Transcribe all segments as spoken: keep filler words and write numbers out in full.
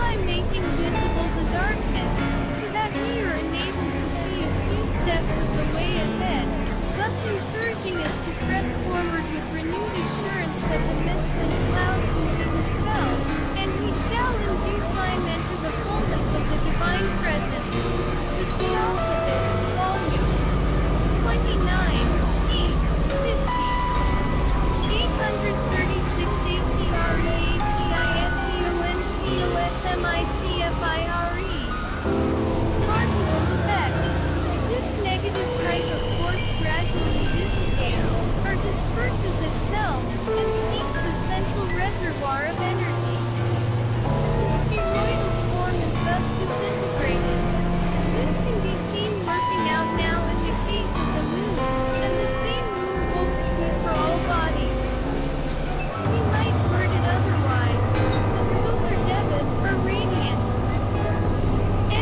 by making visible the darkness, so that we are enabled to see a few steps of the way ahead, thus encouraging us to press forward with renewed assurance that the mist and clouds will be dispelled, and we shall in due time enter the fullness of the divine presence. The Theosophist, Volume twenty-nine, eight, fifty, eight thirty-six A T R A T I S C O N T O S M I C F I R E. Marginal effect. This negative type of force gradually dissipates, or disperses itself, and seeks the central reservoir of energy. The spheroidal form is thus disintegrated. This can be seen working out now in the case of the moon, and the same rule holds good for all bodies. We might word it otherwise, the solar debit or radiance.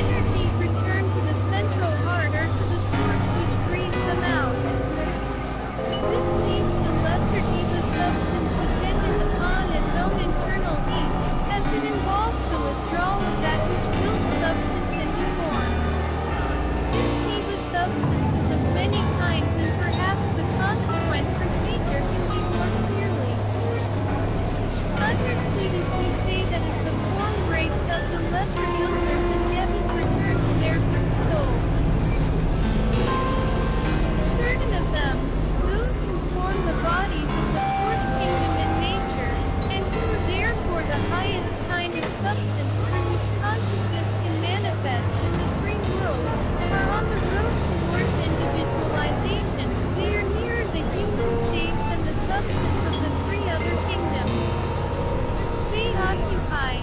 Energy returned to the central heart or to the source which breathes them out. This leaves the lesser diva substance dependent upon its own internal heat, as it involves the withdrawal of that which builds substance into form. This diva substance is of many kinds, and perhaps the consequent procedure can be more clearly understood as we say that as the form breaks up the lesser filters, the debits return to their root soul. Certain of them, those who form the bodies of the fourth kingdom in nature, and who are therefore the highest kind of substance through which consciousness can manifest in the free world, are on the road towards individualization. They are nearer the human state than the substance of the three other kingdoms. They occupy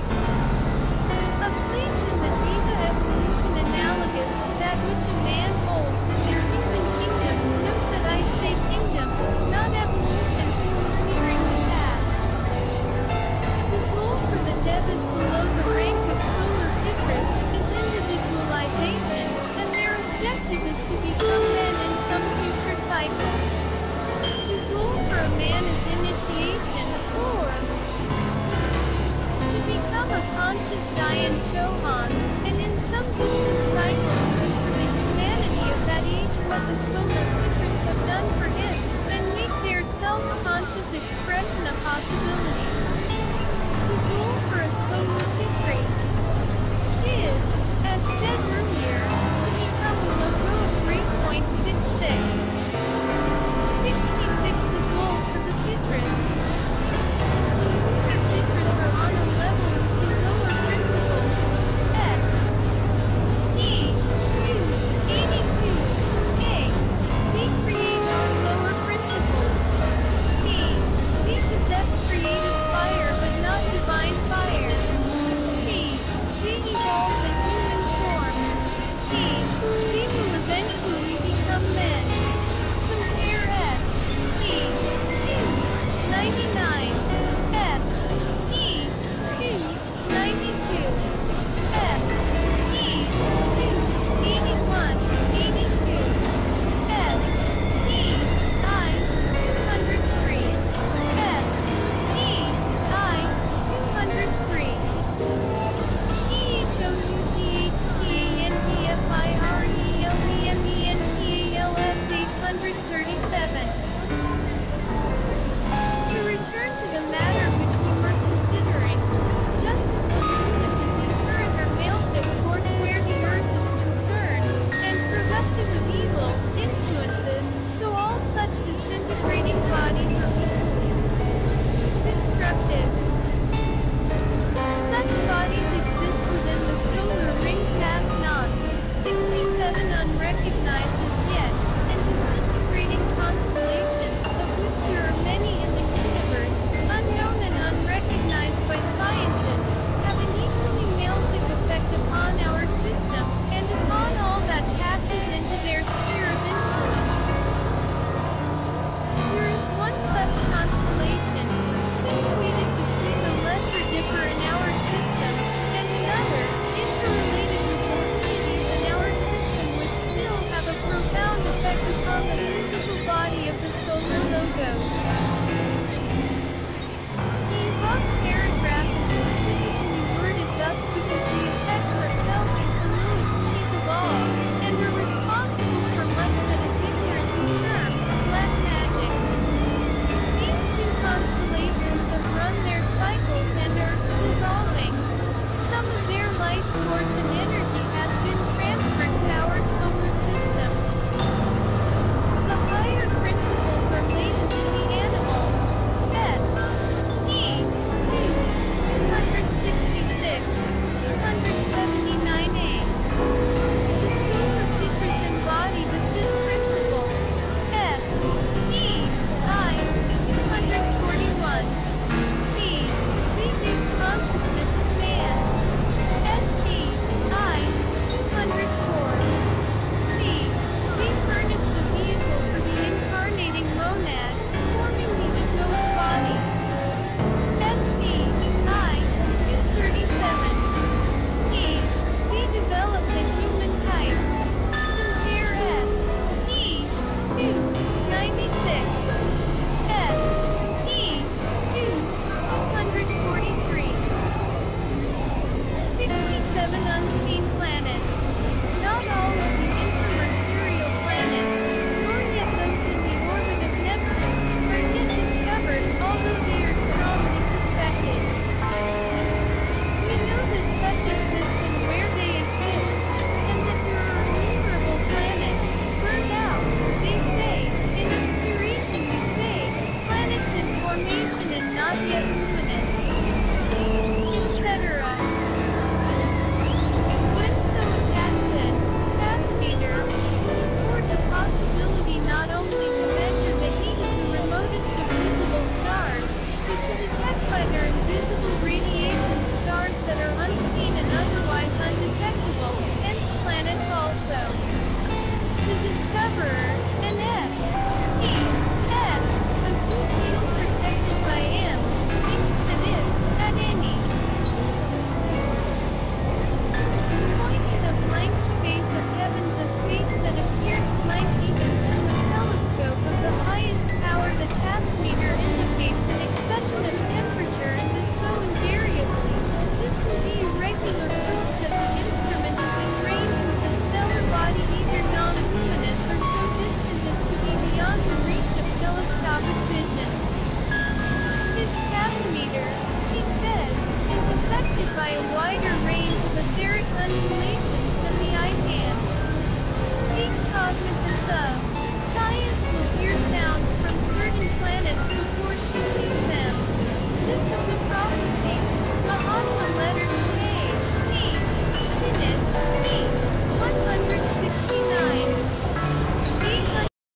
a place in the diva evolution analogous to that which a man holds in their human kingdom. Note that I say kingdom, not evolution, nearing the path. The goal for the devas below the rank of solar Icarus is individualization, and their objective is to become men in some future cycle. The goal for a man is initiation, or to become a conscious Dayan Chohan, and in some distant cycle, for the humanity of that age what the solar teachers have done for him, and make their self-conscious expression a possibility.